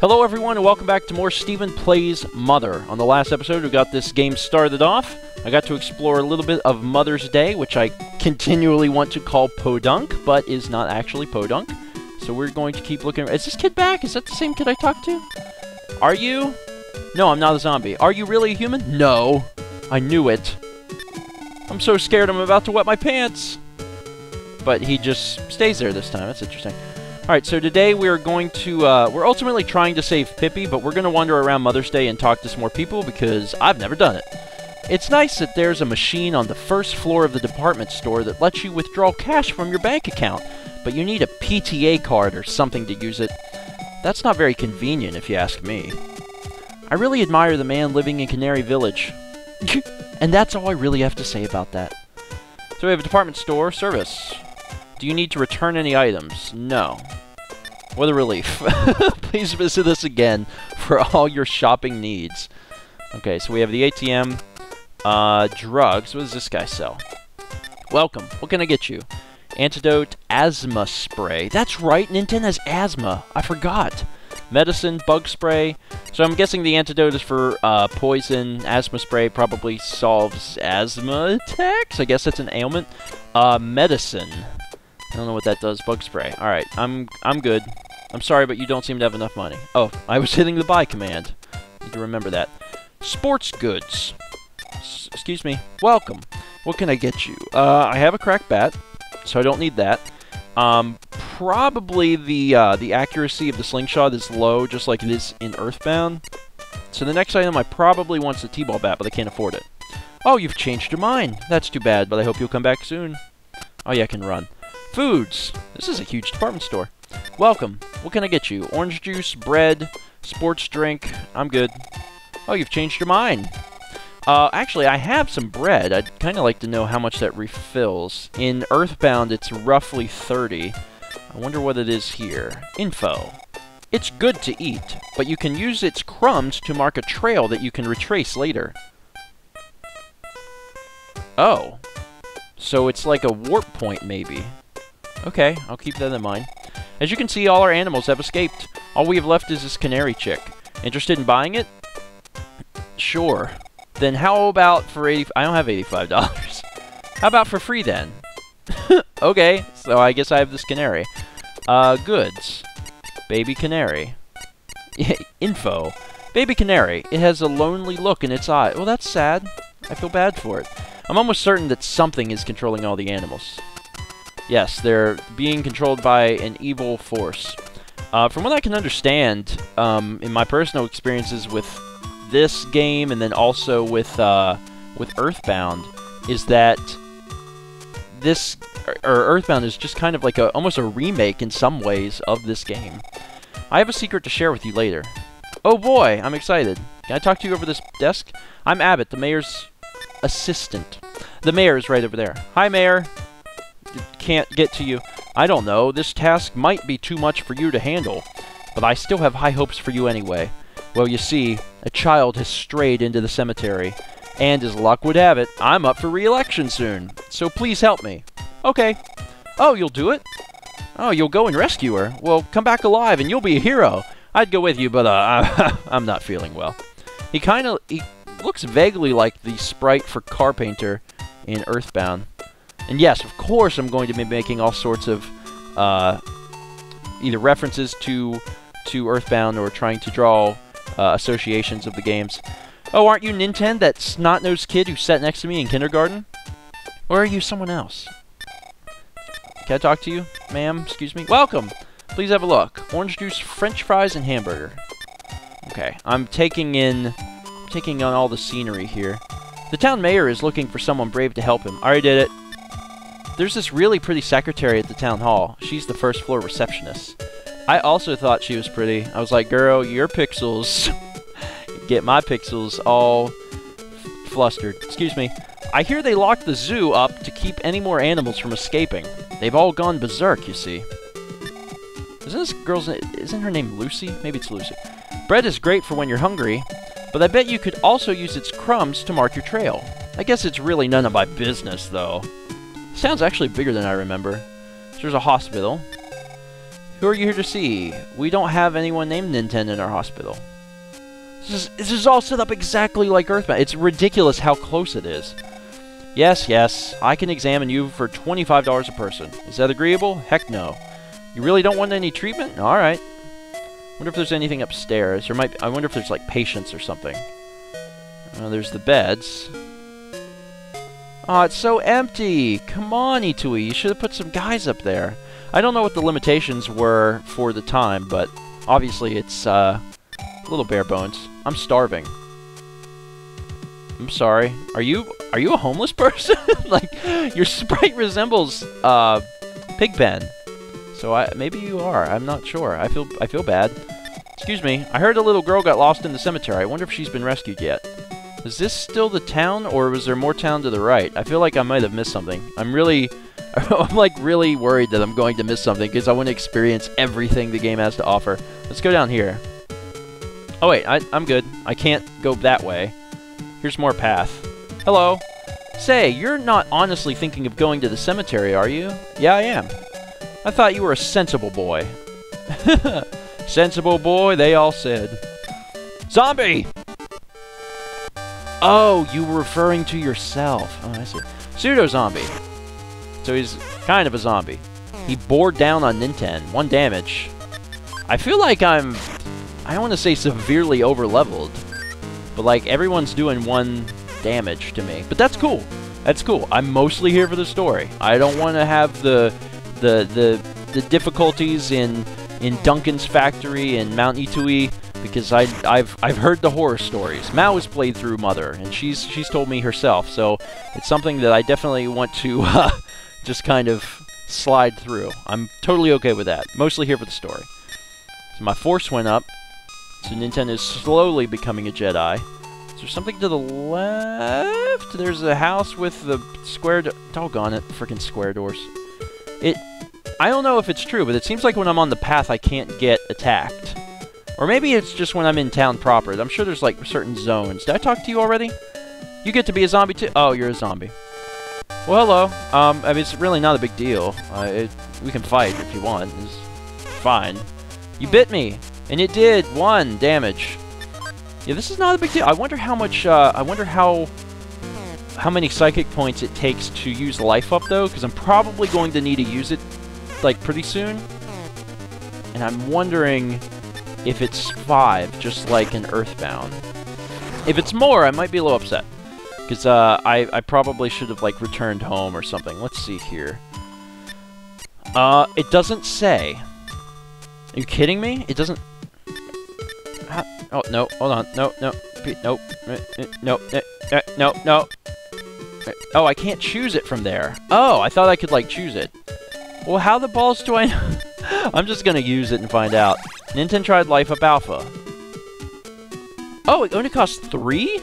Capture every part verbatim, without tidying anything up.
Hello everyone and welcome back to more Stephen Plays Mother. On the last episode we got this game started off. I got to explore a little bit of Mother's Day, which I continually want to call Podunk, but is not actually Podunk. So we're going to keep looking. Is this kid back? Is that the same kid I talked to? Are you? No, I'm not a zombie. Are you really a human? No. I knew it. I'm so scared I'm about to wet my pants. But he just stays there this time. That's interesting. Alright, so today we're going to, uh, we're ultimately trying to save Pippi, but we're going to wander around Mother's Day and talk to some more people because I've never done it. It's nice that there's a machine on the first floor of the department store that lets you withdraw cash from your bank account, but you need a P T A card or something to use it. That's not very convenient if you ask me. I really admire the man living in Canary Village. And that's all I really have to say about that. So we have a department store service. Do you need to return any items? No. What a relief. Please visit us again for all your shopping needs. Okay, so we have the A T M. Uh, drugs. What does this guy sell? Welcome. What can I get you? Antidote, asthma spray. That's right, Nintendo has asthma. I forgot. Medicine, bug spray. So I'm guessing the antidote is for uh, poison. Asthma spray probably solves asthma attacks. I guess that's an ailment. Uh, medicine. I don't know what that does. Bug spray. All right, I'm I'm good. I'm sorry, but you don't seem to have enough money. Oh, I was hitting the buy command. Need to remember that. Sports goods. S excuse me. Welcome. What can I get you? Uh, I have a crack bat, so I don't need that. Um, probably the uh, the accuracy of the slingshot is low, just like it is in Earthbound. So the next item I probably want's the T-ball bat, but I can't afford it. Oh, you've changed your mind. That's too bad, but I hope you'll come back soon. Oh yeah, I can run. Foods! This is a huge department store. Welcome. What can I get you? Orange juice, bread, sports drink. I'm good. Oh, you've changed your mind. Uh, actually, I have some bread. I'd kind of like to know how much that refills. In Earthbound, it's roughly thirty. I wonder what it is here. Info. It's good to eat, but you can use its crumbs to mark a trail that you can retrace later. Oh. So it's like a warp point, maybe. Okay, I'll keep that in mind. As you can see, all our animals have escaped. All we have left is this canary chick. Interested in buying it? Sure. Then how about for eighty? I don't have eighty-five dollars. How about for free then? Okay, so I guess I have this canary. Uh, goods. Baby canary. Info. Baby canary. It has a lonely look in its eye. Well, that's sad. I feel bad for it. I'm almost certain that something is controlling all the animals. Yes, they're being controlled by an evil force. Uh, from what I can understand, um, in my personal experiences with this game and then also with uh, with Earthbound, is that this or Earthbound is just kind of like a almost a remake in some ways of this game. I have a secret to share with you later. Oh boy, I'm excited. Can I talk to you over this desk? I'm Abbott, the mayor's assistant. The mayor is right over there. Hi, Mayor. Can't get to you. I don't know. This task might be too much for you to handle, but I still have high hopes for you anyway. Well, you see, a child has strayed into the cemetery, and as luck would have it, I'm up for re-election soon, so please help me. Okay. Oh, you'll do it? Oh, you'll go and rescue her? Well, come back alive and you'll be a hero. I'd go with you, but uh, I'm not feeling well. He kind of he looks vaguely like the sprite for Carpainter in Earthbound. And yes, of course, I'm going to be making all sorts of uh, either references to to Earthbound or trying to draw uh, associations of the games. Oh, aren't you Nintendo, that snot-nosed kid who sat next to me in kindergarten? Or are you someone else? Can I talk to you, ma'am? Excuse me? Welcome! Please have a look. Orange juice, french fries, and hamburger. Okay, I'm taking in... taking on all the scenery here. The town mayor is looking for someone brave to help him. I already did it. There's this really pretty secretary at the town hall. She's the first floor receptionist. I also thought she was pretty. I was like, girl, your pixels get my pixels all flustered. Excuse me. I hear they locked the zoo up to keep any more animals from escaping. They've all gone berserk, you see. Isn't this girl's name? Isn't her name Lucy? Maybe it's Lucy. Bread is great for when you're hungry, but I bet you could also use its crumbs to mark your trail. I guess it's really none of my business, though. Sounds actually bigger than I remember. So there's a hospital. Who are you here to see? We don't have anyone named Nintendo in our hospital. This is, this is all set up exactly like Earthbound. It's ridiculous how close it is. Yes, yes, I can examine you for twenty-five dollars a person. Is that agreeable? Heck no. You really don't want any treatment? Alright. Wonder if there's anything upstairs. There might be, I wonder if there's like patients or something. Uh, there's the beds. Aw, oh, it's so empty! Come on, Itoi, you should have put some guys up there. I don't know what the limitations were for the time, but obviously it's uh, a little bare bones. I'm starving. I'm sorry. Are you are you a homeless person? Like, your sprite resembles uh, Pigpen. So I maybe you are. I'm not sure. I feel I feel bad. Excuse me. I heard a little girl got lost in the cemetery. I wonder if she's been rescued yet. Is this still the town, or was there more town to the right? I feel like I might have missed something. I'm really, I'm like really worried that I'm going to miss something because I want to experience everything the game has to offer. Let's go down here. Oh wait, I, I'm good. I can't go that way. Here's more path. Hello. Say, you're not honestly thinking of going to the cemetery, are you? Yeah, I am. I thought you were a sensible boy. Sensible boy, they all said. Zombie! Oh, you were referring to yourself. Oh, I see. Pseudo-zombie. So he's kind of a zombie. He bore down on Nintendo. One damage. I feel like I'm... I don't want to say severely over-leveled. But, like, everyone's doing one damage to me. But that's cool. That's cool. I'm mostly here for the story. I don't want to have the, the, the, the difficulties in, in Duncan's factory and Mount Itoi. Because I, I've I've heard the horror stories. Mao has played through Mother, and she's she's told me herself. So it's something that I definitely want to uh, just kind of slide through. I'm totally okay with that. Mostly here for the story. So my force went up. So Nintendo is slowly becoming a Jedi. Is there something to the left? There's a house with the square. Do doggone it! Freaking square doors. It. I don't know if it's true, but it seems like when I'm on the path, I can't get attacked. Or maybe it's just when I'm in town proper. I'm sure there's, like, certain zones. Did I talk to you already? You get to be a zombie, too? Oh, you're a zombie. Well, hello. Um, I mean, it's really not a big deal. Uh, it, we can fight if you want. It's fine. You bit me, and it did one damage. Yeah, this is not a big deal. I wonder how much, uh, I wonder how, how many psychic points it takes to use life up, though, because I'm probably going to need to use it, like, pretty soon. And I'm wondering... if it's five, just like in Earthbound. If it's more, I might be a little upset. Because uh, I, I probably should have, like, returned home or something. Let's see here. Uh, it doesn't say. Are you kidding me? It doesn't... How? Oh, no. Hold on. No, no. Nope. No, no, no, no. Oh, I can't choose it from there. Oh, I thought I could, like, choose it. Well, how the balls do I know? I'm just going to use it and find out. Nintendo tried Life Up Alpha. Oh, it only costs three?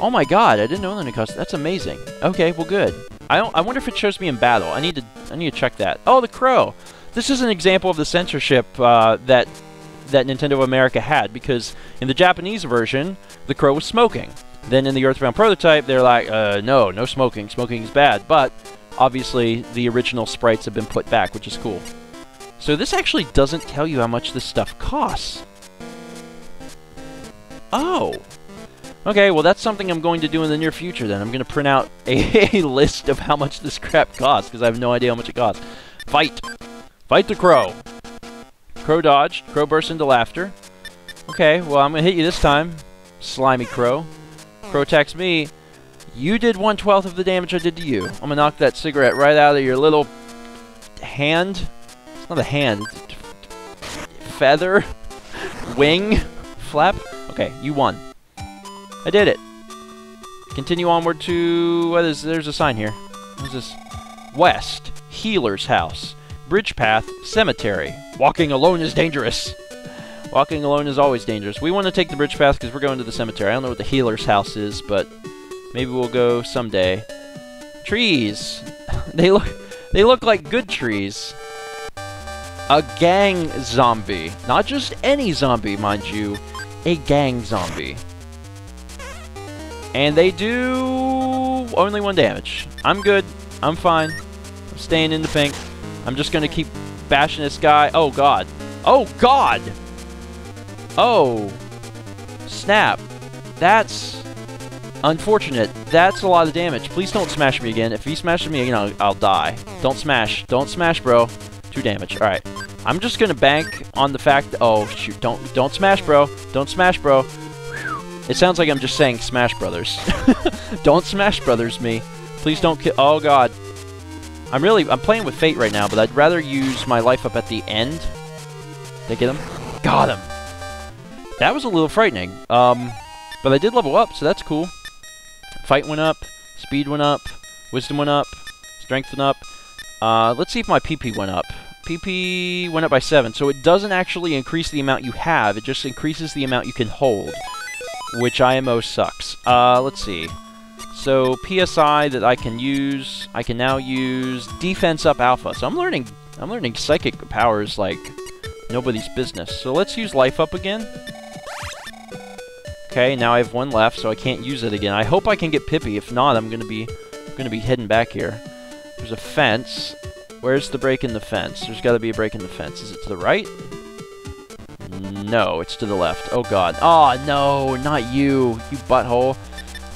Oh my god, I didn't know it only cost... That's amazing. Okay, well good. I don't, I wonder if it shows me in battle. I need to I need to check that. Oh, the crow! This is an example of the censorship uh, that, that Nintendo of America had, because in the Japanese version, the crow was smoking. Then in the Earthbound prototype, they're like, uh, no, no smoking. Smoking is bad. But, obviously, the original sprites have been put back, which is cool. So this actually doesn't tell you how much this stuff costs. Oh! Okay, well that's something I'm going to do in the near future then. I'm going to print out a, a list of how much this crap costs, because I have no idea how much it costs. Fight! Fight the crow! Crow dodged. Crow burst into laughter. Okay, well I'm going to hit you this time. Slimy crow. Crow attacks me. You did one twelfth of the damage I did to you. I'm going to knock that cigarette right out of your little... hand? Not a hand. Feather? Wing? Flap? Okay, you won. I did it. Continue onward to... What is, there's a sign here. What is this? West. Healer's House. Bridge Path. Cemetery. Walking alone is dangerous. Walking alone is always dangerous. We want to take the Bridge Path because we're going to the cemetery. I don't know what the Healer's House is, but maybe we'll go someday. Trees. They look, they look like good trees. A gang zombie. Not just any zombie, mind you. A gang zombie. And they do... only one damage. I'm good. I'm fine. I'm staying in the pink. I'm just gonna keep bashing this guy. Oh, God. Oh, God! Oh. Snap. That's unfortunate. That's a lot of damage. Please don't smash me again. If he smashes me again, I'll, I'll die. Don't smash. Don't smash, bro. Two damage. All right. I'm just gonna bank on the fact that... Oh, shoot. Don't, don't smash, bro. Don't smash, bro. It sounds like I'm just saying Smash Brothers. Don't Smash Brothers me. Please don't kill... Oh, God. I'm really... I'm playing with fate right now, but I'd rather use my life up at the end. Did I get him? Got him! That was a little frightening. Um, but I did level up, so that's cool. Fight went up. Speed went up. Wisdom went up. Strength went up. Uh, let's see if my P P went up. P P went up by seven, so it doesn't actually increase the amount you have, it just increases the amount you can hold, which I M O sucks. Uh, let's see. So, P S I that I can use, I can now use Defense Up Alpha. So I'm learning, I'm learning Psychic powers like nobody's business. So let's use Life Up again. Okay, now I have one left, so I can't use it again. I hope I can get Pippi, if not, I'm gonna be, I'm gonna be heading back here. There's a fence. Where's the break in the fence? There's gotta be a break in the fence. Is it to the right? No, it's to the left. Oh, God. Oh, no, not you, you butthole.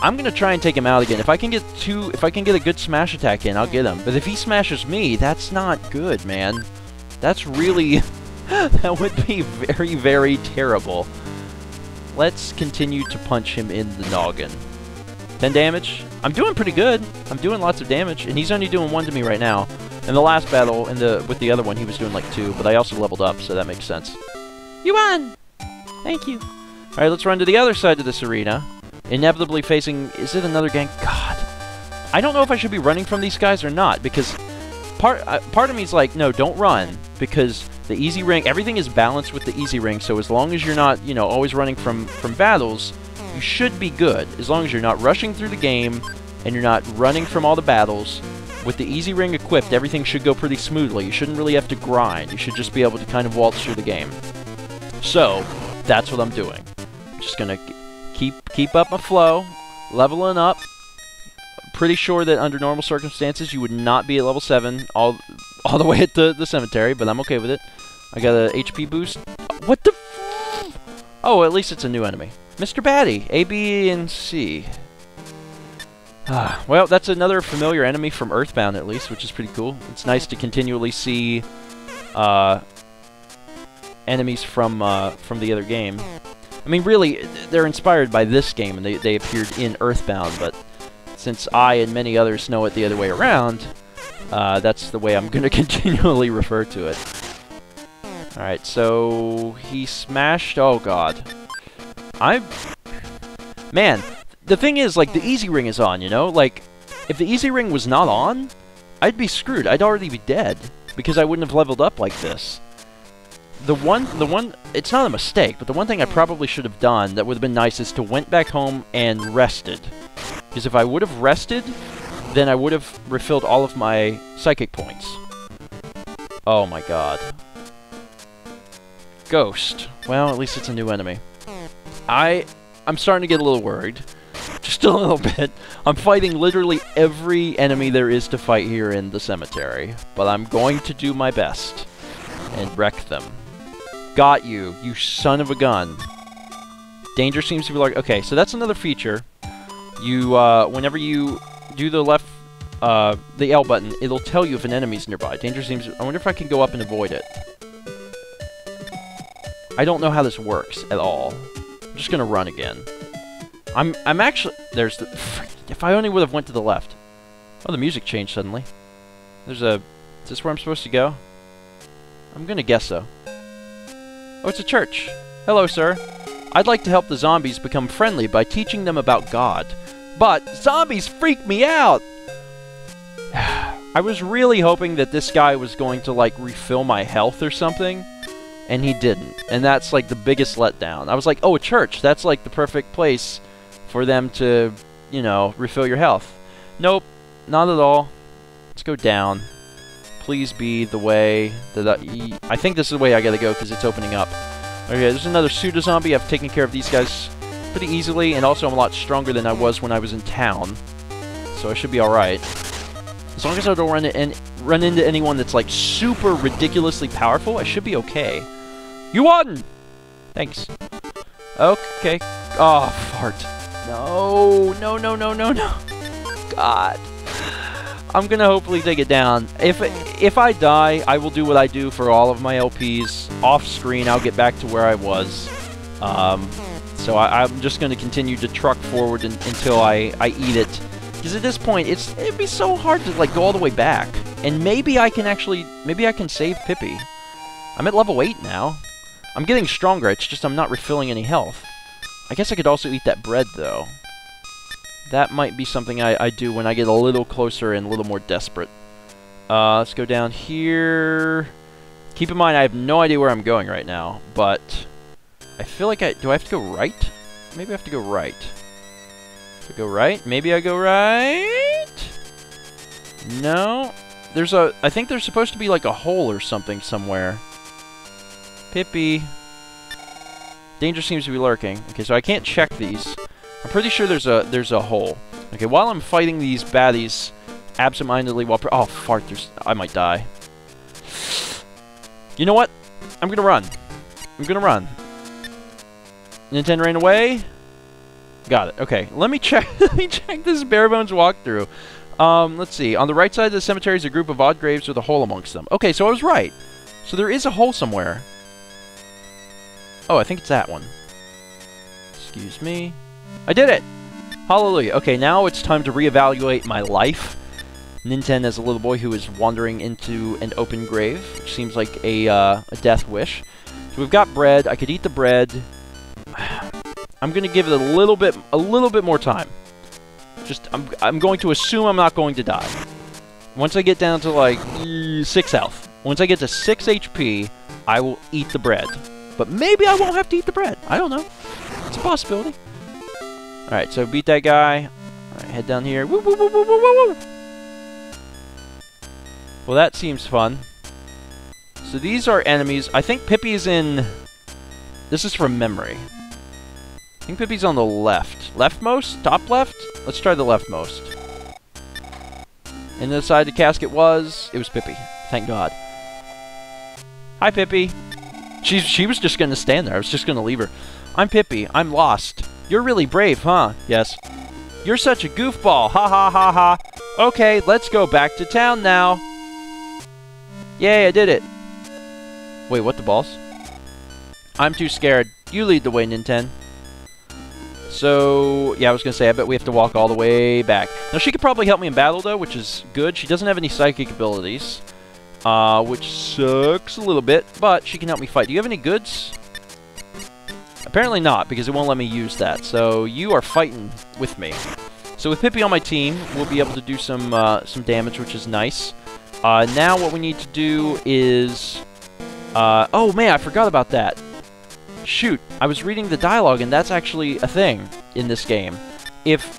I'm gonna try and take him out again. If I can get two, if I can get a good smash attack in, I'll get him. But if he smashes me, that's not good, man. That's really... that would be very, very terrible. Let's continue to punch him in the noggin. ten damage. I'm doing pretty good. I'm doing lots of damage, and he's only doing one to me right now. In the last battle, in the with the other one, he was doing like two, but I also leveled up, so that makes sense. You won! Thank you. Alright, let's run to the other side of this arena. Inevitably facing... Is it another gang? God. I don't know if I should be running from these guys or not, because part, uh, part of me is like, no, don't run, because the Easy Ring... Everything is balanced with the Easy Ring, so as long as you're not, you know, always running from, from battles, you should be good, as long as you're not rushing through the game, and you're not running from all the battles. With the Easy Ring equipped, everything should go pretty smoothly. You shouldn't really have to grind. You should just be able to kind of waltz through the game. So, that's what I'm doing. I'm just gonna keep keep up my flow, leveling up. I'm pretty sure that under normal circumstances, you would not be at level seven all, all the way at the, the cemetery, but I'm okay with it. I got a H P boost. What the f- Oh, at least it's a new enemy. Mister Batty, A, B, and C. Ah, well, that's another familiar enemy from Earthbound, at least, which is pretty cool. It's nice to continually see uh, enemies from uh, from the other game. I mean, really, they're inspired by this game, and they, they appeared in Earthbound, but since I and many others know it the other way around, uh, that's the way I'm going to continually refer to it. Alright, so... He smashed... Oh, God. I... Man... The thing is, like, the Easy Ring is on, you know? Like, if the Easy Ring was not on, I'd be screwed. I'd already be dead, because I wouldn't have leveled up like this. The one, the one, it's not a mistake, but the one thing I probably should have done that would have been nice is to went back home and rested. Because if I would have rested, then I would have refilled all of my psychic points. Oh my God. Ghost. Well, at least it's a new enemy. I, I'm starting to get a little worried. Just a little bit. I'm fighting literally every enemy there is to fight here in the cemetery. But I'm going to do my best. And wreck them. Got you, you son of a gun. Danger seems to be like... Okay, so that's another feature. You, uh, whenever you do the left... Uh, the L button, it'll tell you if an enemy's nearby. Danger seems... I wonder if I can go up and avoid it. I don't know how this works at all. I'm just gonna run again. I'm, I'm actually... There's the... If I only would have went to the left. Oh, the music changed suddenly. There's a... Is this where I'm supposed to go? I'm gonna guess so. Oh, it's a church. Hello, sir. I'd like to help the zombies become friendly by teaching them about God. But zombies freak me out! I was really hoping that this guy was going to, like, refill my health or something. And he didn't. And that's, like, the biggest letdown. I was like, oh, a church. That's, like, the perfect place... for them to, you know, refill your health. Nope, not at all. Let's go down. Please be the way that I... I think this is the way I gotta go, because it's opening up. Okay, there's another pseudo-zombie. I've taken care of these guys pretty easily, and also I'm a lot stronger than I was when I was in town. So I should be alright. As long as I don't run, in, run into anyone that's like super ridiculously powerful, I should be okay. You won! Thanks. Okay. Oh, fart. No, no, no, no, no, no. God. I'm gonna hopefully take it down. If if I die, I will do what I do for all of my L Ps. Off screen, I'll get back to where I was. Um, so I, I'm just gonna continue to truck forward in, until I, I eat it. Because at this point, it's it'd be so hard to like go all the way back. And maybe I can actually, maybe I can save Pippi. I'm at level eight now. I'm getting stronger, it's just I'm not refilling any health. I guess I could also eat that bread though. That might be something I, I do when I get a little closer and a little more desperate. Uh, let's go down here. Keep in mind, I have no idea where I'm going right now, but I feel like I... Do I have to go right? Maybe I have to go right. To go right? Maybe I go right? No. There's a... I think there's supposed to be like a hole or something somewhere. Pippi. Danger seems to be lurking. Okay, so I can't check these. I'm pretty sure there's a there's a hole. Okay, while I'm fighting these baddies absentmindedly while... Pr oh, fart, there's... I might die. You know what? I'm gonna run. I'm gonna run. Nintendo ran away. Got it. Okay, let me check Let me check this bare bones walkthrough. Um, let's see. On the right side of the cemetery is a group of odd graves with a hole amongst them. Okay, so I was right. So there is a hole somewhere. Oh, I think it's that one. Excuse me. I did it! Hallelujah. Okay, now it's time to reevaluate my life. Nintendo is a little boy who is wandering into an open grave, which seems like a, uh, a death wish. So we've got bread. I could eat the bread. I'm gonna give it a little bit, a little bit more time. Just, I'm, I'm going to assume I'm not going to die. Once I get down to like six health, once I get to six H P, I will eat the bread. But maybe I won't have to eat the bread. I don't know. It's a possibility. Alright, so beat that guy. Alright, head down here. Woo, woo, woo, woo, woo, woo, woo. Well, that seems fun. So these are enemies. I think Pippi's in... This is from memory. I think Pippi's on the left. Leftmost? Top left? Let's try the leftmost. And the side the casket was... It was Pippi. Thank God. Hi, Pippi. She, she was just gonna stand there. I was just gonna leave her. I'm Pippi. I'm lost. You're really brave, huh? Yes. You're such a goofball. Ha ha ha ha. Okay, let's go back to town now. Yay, I did it. Wait, what the balls? I'm too scared. You lead the way, Nintendo. So, yeah, I was going to say, I bet we have to walk all the way back. Now, she could probably help me in battle, though, which is good. She doesn't have any psychic abilities, uh, which sucks a little bit, but she can help me fight. Do you have any goods? Apparently not, because it won't let me use that. So you are fighting with me. So with Pippi on my team, we'll be able to do some uh, some damage, which is nice. Uh, now what we need to do is... Uh, oh man, I forgot about that. Shoot, I was reading the dialogue, and that's actually a thing in this game. If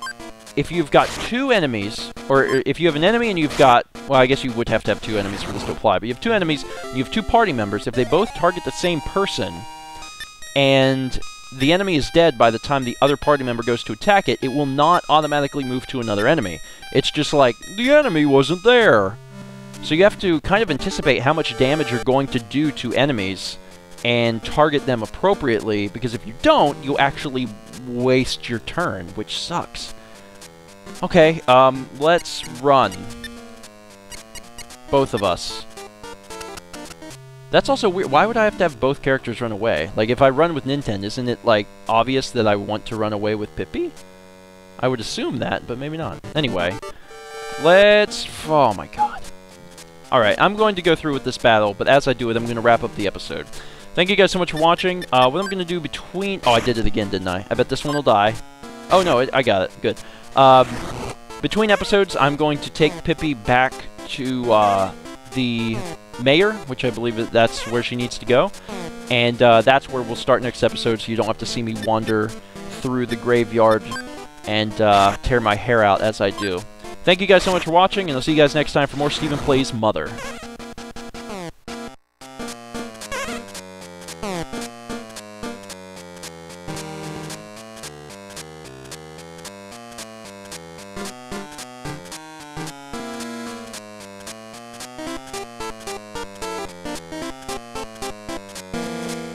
if you've got two enemies, or if you have an enemy and you've got... Well, I guess you would have to have two enemies for this to apply, but you have two enemies, and you have two party members. If they both target the same person... and the enemy is dead by the time the other party member goes to attack it, it will not automatically move to another enemy. It's just like, the enemy wasn't there! So you have to kind of anticipate how much damage you're going to do to enemies and target them appropriately, because if you don't, you'll actually waste your turn, which sucks. Okay, um, let's run. Both of us. That's also weird. Why would I have to have both characters run away? Like, if I run with Nintendo, isn't it, like, obvious that I want to run away with Pippi? I would assume that, but maybe not. Anyway, let's... Oh, my God. Alright, I'm going to go through with this battle, but as I do it, I'm going to wrap up the episode. Thank you guys so much for watching. Uh, what I'm going to do between... Oh, I did it again, didn't I? I bet this one will die. Oh, no, it, I got it. Good. Um, between episodes, I'm going to take Pippi back to, uh, the... Mayor, which I believe that's where she needs to go, and uh, that's where we'll start next episode, so you don't have to see me wander through the graveyard and uh, tear my hair out as I do. Thank you guys so much for watching, and I'll see you guys next time for more Stephen Plays Mother.